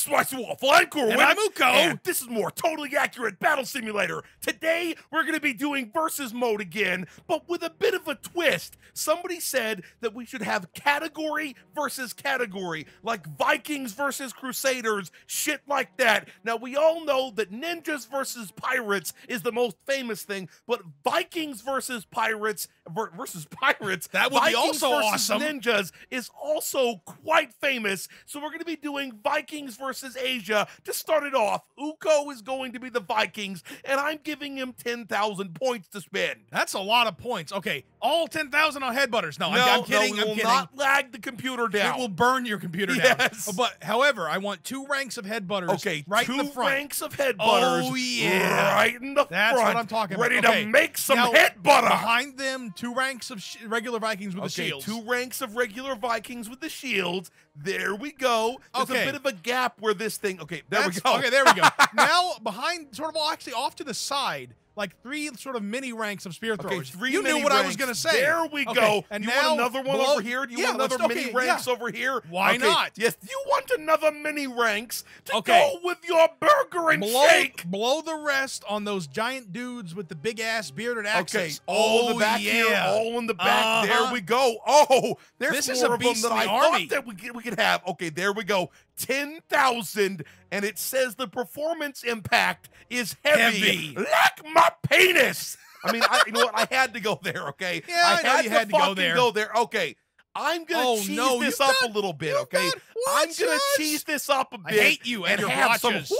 This is Slice of Waffle. I'm Corwin. And I'm Uko. And this is more Totally Accurate Battle Simulator. Today, we're going to be doing versus mode again, but with a bit of a twist. Somebody said that we should have category versus category, like Vikings versus Crusaders, shit like that. Now, we all know that ninjas versus pirates is the most famous thing, but Vikings versus pirates, that would be also awesome. Ninjas is also quite famous, so we're going to be doing Vikings versus Asia. To start it off, Uko is going to be the Vikings, and I'm giving him 10,000 points to spend. That's a lot of points. Okay, all 10,000 on headbutters. No, I'm kidding. No, it will not lag the computer down. It will burn your computer down. But, however, I want 2 ranks of headbutters right in the front. 2 ranks of headbutters right in the front. That's what I'm talking about. Ready to make some headbutter. Behind them, 2 ranks of regular Vikings with the shields. 2 ranks of regular Vikings with the shields. There we go. There's a bit of a gap where this thing. Okay, there we go. Okay, there we go. Now behind, sort of, well, actually off to the side, like 3 sort of mini ranks of spear throwers. You knew what I was going to say. There we go. And you want another one over here? Do you want another mini ranks over here? Why not? Yes, you want another mini ranks to go with your burger and shake. Blow the rest on those giant dudes with the big ass bearded axes. Okay, all in the back here, all in the back. There we go. Oh, there's more of them than I thought that we could have. Okay, there we go. 10,000, and it says the performance impact is heavy. Like my penis. I mean, you know what? I had to go there, okay? Yeah, I had to go there. Okay, I'm going to cheese this up a little bit, okay? I'm going to cheese this up a bit. I hate you and your have watches.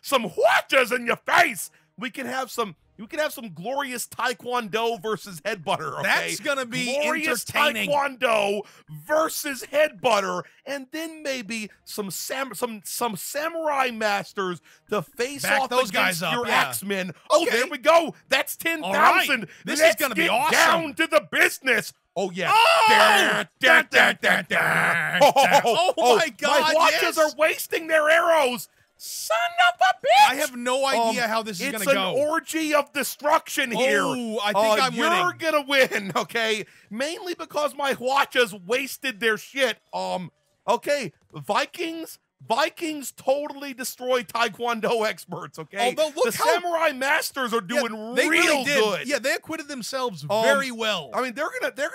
Some watches in your face. We can have some... You can have some glorious taekwondo versus headbutter, okay? That's going to be entertaining. Glorious taekwondo versus headbutter, and then maybe some samurai masters to face off against your axemen. Yeah. Oh, there we go. That's 10,000. Right. This is going to be awesome. Down to the business. Oh, yeah. Oh, my God. My watches are wasting their arrows. Son of a bitch! I have no idea how this is going to go. It's an orgy of destruction here. Oh, I think I'm winning. You're going to win, okay? Mainly because my watches wasted their shit. Okay, Vikings totally destroy taekwondo experts, okay? Although, look, the samurai masters are doing really good. Yeah, they acquitted themselves very well. I mean, they're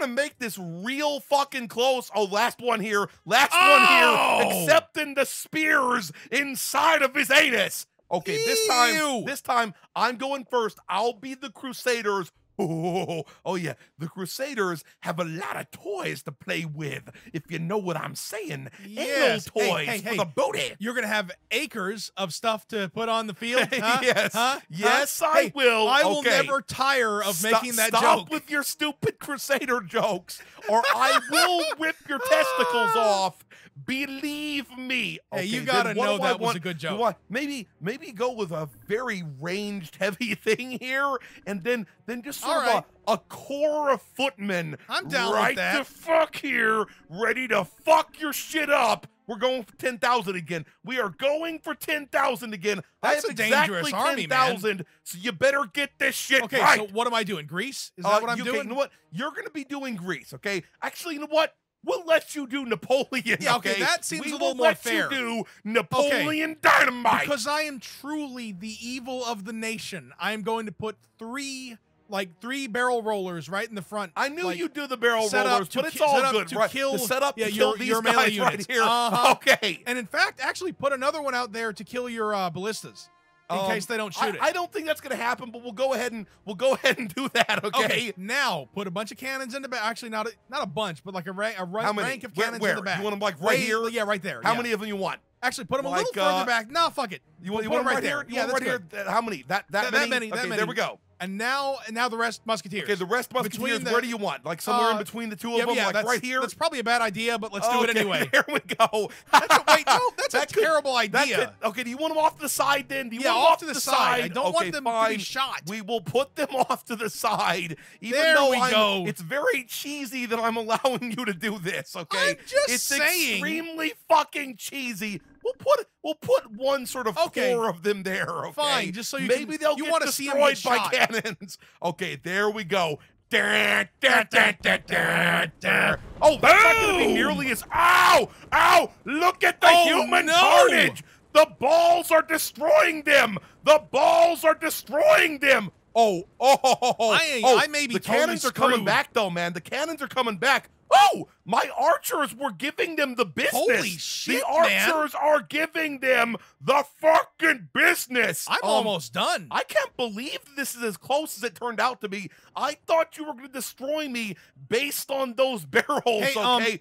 gonna make this real fucking close. Oh, last one here, accepting the spears inside of his anus. Okay, this time I'm going first. I'll be the Crusaders. Oh, yeah. The Crusaders have a lot of toys to play with, if you know what I'm saying. Yes. Anal toys for the booty. You're going to have acres of stuff to put on the field? Huh? Yes. Huh? Yes, huh? I will. I will never tire of making that joke. Stop with your stupid Crusader jokes, or I will whip your testicles off. Believe me. Okay, hey, you gotta know that was a good joke. Maybe go with a very ranged, heavy thing here, and then just sort of a core of footmen. I'm down with that. Right the fuck here, ready to fuck your shit up. We're going for 10,000 again. We are going for 10,000 again. That's a dangerous army, man. I have exactly 10,000, so you better get this shit right. Okay, so what am I doing? Greece? Is that what I'm doing? You know what? You're gonna be doing Greece, okay? Actually, you know what? We'll let you do Napoleon. Yeah, okay, that seems a little more fair. We will let you do Napoleon Dynamite. Because I am truly the evil of the nation. I am going to put 3 barrel rollers right in the front. I knew you'd do the barrel rollers, but it's all good, right? The setup to kill these guys right here. Okay. And in fact, actually put another one out there to kill your ballistas. In case they don't shoot it. I don't think that's going to happen, but we'll go ahead and do that, okay? Okay, now put a bunch of cannons in the back. Actually, not a bunch, but like a rank of cannons in the back. You want them like right here? Yeah, right there. How many of them you want? Actually, put them a little further back. No, fuck it. You want them right there? Yeah, right here. How many? That many? Okay, there we go. And now the rest musketeers. Okay, the rest musketeers. Where do you want? Like somewhere in between the two of them, like right here. That's probably a bad idea, but let's do it anyway. There we go. That's a terrible idea. Okay, do you want them off to the side then? Do you want them off to the side? I don't want them to be shot. We will put them off to the side. Even though it's very cheesy that I'm allowing you to do this. Okay, I'm just saying. It's extremely fucking cheesy. We'll put one sort of core of them there. Okay? Fine, just so you maybe they'll get destroyed by cannons. Okay, there we go. Oh, that's not going to be nearly as... Ow! Ow! Look at the human carnage! The balls are destroying them! The balls are destroying them! Oh, oh, oh, oh, oh. I may be totally cannons are coming back, though, man. The cannons are coming back. Oh, my archers were giving them the business. Holy shit, man. The archers are giving them the fucking business. I'm almost done. I can't believe this is as close as it turned out to be. I thought you were going to destroy me based on those barrels, okay?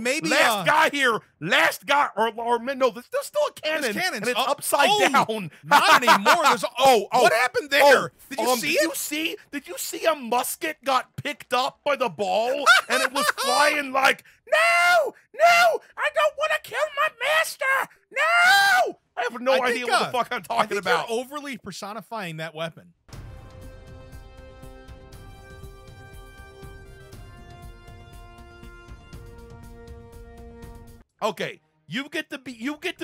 Maybe last guy here. Last guy, or no, there's still a cannon. And it's upside down. Not anymore. There's what happened there? Did you see it? Did you see a musket got picked up by the ball and it was flying like, no, no, I don't want to kill my master. No, I have no idea what the fuck I'm talking about. You're overly personifying that weapon. Okay, you get to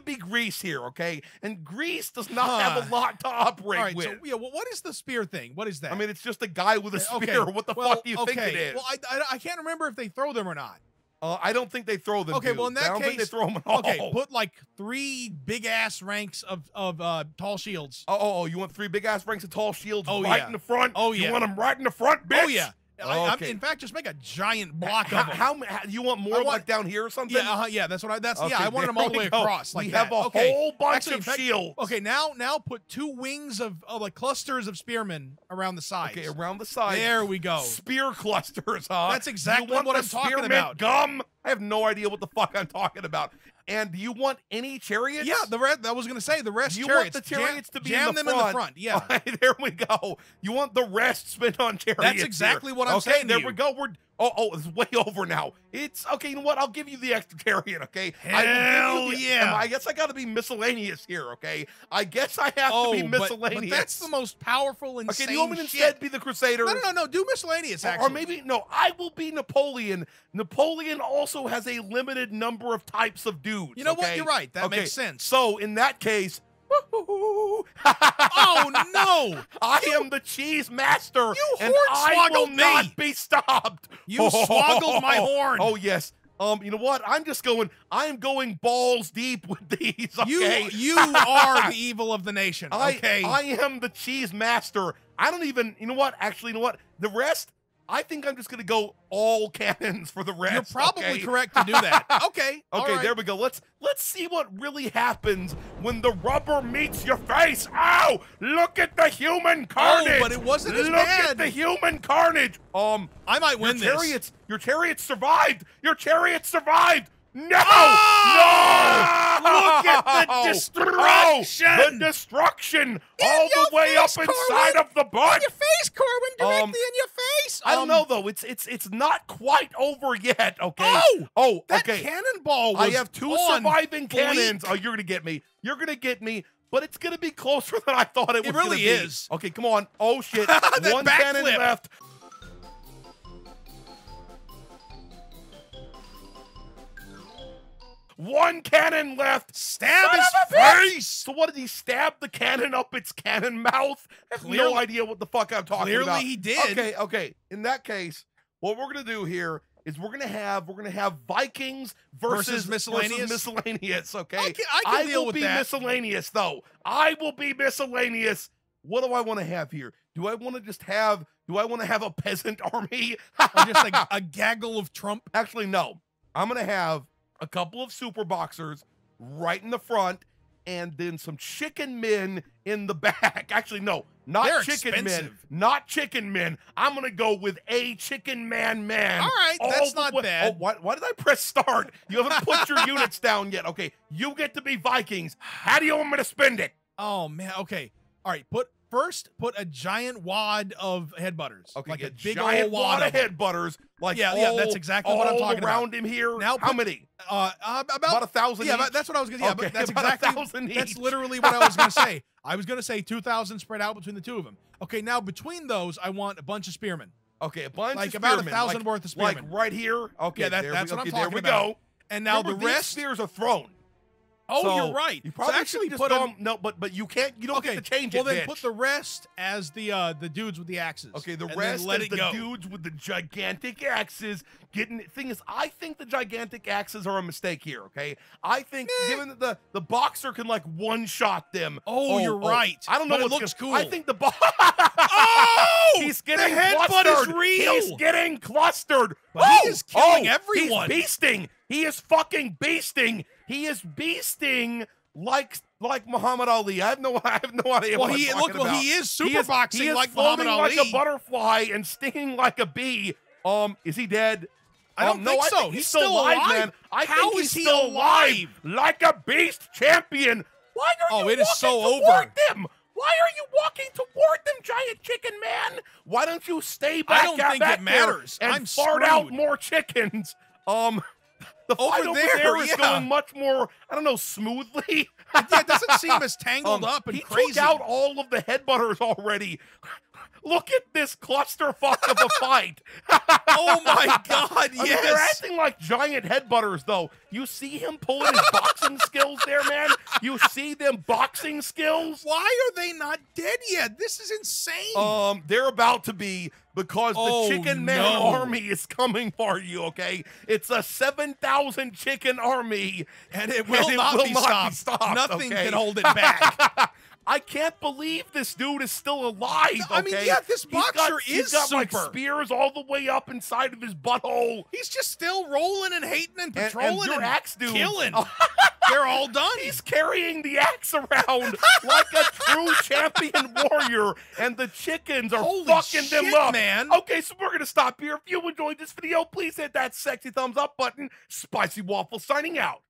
be Grease here, okay? And Grease does not have a lot to operate with. So, yeah, well, what is the spear thing? What is that? I mean, it's just a guy with a spear. Okay. What the fuck do you think it is? Well, I can't remember if they throw them or not. I don't think they throw them. Okay, well, in that case, I don't think they throw them at all. Okay, put like 3 big ass ranks of tall shields. You want 3 big ass ranks of tall shields in the front? You want them right in the front, bitch? Oh yeah. In fact, just make a giant block of them. How you want more like down here or something? Yeah, yeah, that's what I. That's yeah. I wanted them all the way across. Like we have a whole bunch of shields. Okay, now put 2 wings of like clusters of spearmen around the sides. Okay, around the sides. There we go. Spear clusters, huh? That's exactly what I'm talking about. Gum. I have no idea what the fuck I'm talking about. And do you want any chariots? Yeah, the rest. I was gonna say the rest. You want the chariots to be in the front. Jam them in the front. Yeah, right, there we go. You want the rest spent on chariots? That's exactly what I'm saying. There we go. We're it's way over now. It's okay. You know what? I'll give you the extra chariot. Okay. Hell yeah. I guess I got to be miscellaneous here. Okay. I guess I have to be miscellaneous. But that's the most powerful and okay. Do you want me to instead be the Crusader? No, no, no. Do miscellaneous actually. Or maybe no. I will be Napoleon. Napoleon also has a limited number of types of dudes. You know what? You're right. That makes sense. So in that case, I am the cheese master. You and I will not be stopped. You swoggled my horn. Oh yes. You know what? I am going balls deep with these. Okay? You are the evil of the nation. Okay. I am the cheese master. I don't even. You know what? Actually, you know what? The rest. I think I'm just going to go all cannons for the rest. You're probably correct to do that. Okay. Okay, there we go. Let's see what really happens when the rubber meets your face. Ow! Look at the human carnage. Oh, but it wasn't as bad. Look at the human carnage. I might win this. Your chariots survived. Your chariots survived. No! Oh! No! Look at the destruction! Oh, the destruction all the way up inside of the butt! In your face, Corwin! Directly in your face! I don't know though. It's not quite over yet. Okay. Oh! That cannonball was I have 2 surviving cannons. Oh, you're gonna get me! You're gonna get me! But it's gonna be closer than I thought it was gonna be. It really is. Okay, come on! Oh shit! One cannon left. One cannon left. Stab his face. So what did he stab the cannon up its cannon mouth? I have no idea what the fuck I'm talking about. Clearly he did. Okay, okay. In that case, what we're gonna do here is we're gonna have Vikings versus miscellaneous. Okay. I can deal with that. I will be miscellaneous though. I will be miscellaneous. What do I want to have here? Do I want to have a peasant army? Or just like a gaggle of Trump? Actually, no. I'm gonna have a couple of super boxers right in the front, and then some chicken men in the back. Actually, no, not Not chicken men. I'm gonna go with a chicken man. All right, that's not bad. Oh, why did I press start? You haven't put your units down yet. Okay, you get to be Vikings. How do you want me to spend it? Oh man. Okay. All right. First, put a giant wad of head butters. Okay, like a big giant wad of head butters. Like that's exactly what I'm talking about. All around him here. Now, how many? About 1,000. Yeah, that's what I was gonna. Yeah, but that's exactly. That's literally what I was gonna say. I was gonna say 2,000 spread out between the 2 of them. Okay, now between those, I want a bunch of spearmen. Okay, a bunch. Like about 1,000 worth of spearmen. Like right here. Okay, yeah, that's what I'm talking about. There we go. And now the rest. Spears are thrown. Oh, so you're right. You probably so actually just put on no, but you can't. You don't get to change it. Well, then bitch. Put the rest as the dudes with the axes. Okay, the rest as the dudes with the gigantic axes. Getting thing is, I think the gigantic axes are a mistake here. Okay, I think given that the boxer can like one-shot them. Oh, you're right. I don't know. But it looks cool. I think the boxer. Oh, he's getting the headbutt is real. He's getting clustered. But oh, he's killing everyone. He's beasting. He is fucking beasting. He is beasting like Muhammad Ali. I have no idea what he's talking about. Well, he is superboxing like Muhammad Ali. He is floating like a butterfly and stinging like a bee. Is he dead? I don't think so. I think he's still alive, man. How is he still alive? Like a beast champion. Why are you walking toward them? Why are you walking toward them, giant chicken man? Why don't you stay back? I don't think it matters. And fart out more chickens. The fight over there is going much more, I don't know, smoothly. It doesn't seem as tangled up and crazy. He took out all of the headbutters already. Look at this clusterfuck of a fight. Oh, my God, yes. I mean, they're acting like giant headbutters, though. You see him pulling his boxing skills there, man? You see them boxing skills? Why are they not dead yet? This is insane. They're about to be because the chicken man army is coming for you, okay? It's a 7,000 chicken army, and it will not be stopped. Nothing can hold it back. I can't believe this dude is still alive. Okay? I mean, yeah, this boxer he's got super. Like spears all the way up inside of his butthole. He's just still rolling and hating and patrolling and axe dude. Killing. They're all done. He's carrying the axe around like a true champion warrior, and the chickens are fucking them up, man. Okay, so we're gonna stop here. If you enjoyed this video, please hit that sexy thumbs up button. Spicy Waffle signing out.